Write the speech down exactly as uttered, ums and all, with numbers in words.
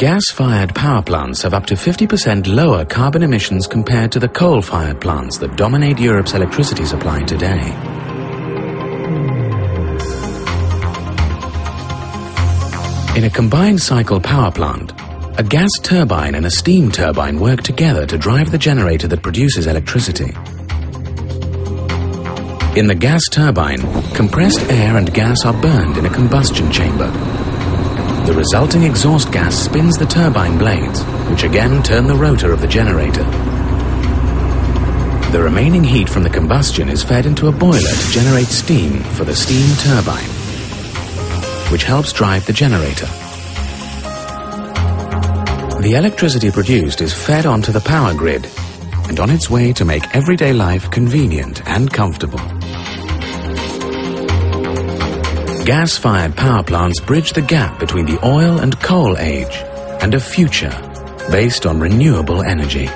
Gas-fired power plants have up to fifty percent lower carbon emissions compared to the coal-fired plants that dominate Europe's electricity supply today. In a combined cycle power plant, a gas turbine and a steam turbine work together to drive the generator that produces electricity. In the gas turbine, compressed air and gas are burned in a combustion chamber. The resulting exhaust gas spins the turbine blades, which again turn the rotor of the generator. The remaining heat from the combustion is fed into a boiler to generate steam for the steam turbine, which helps drive the generator. The electricity produced is fed onto the power grid and on its way to make everyday life convenient and comfortable. Gas-fired power plants bridge the gap between the oil and coal age and a future based on renewable energy.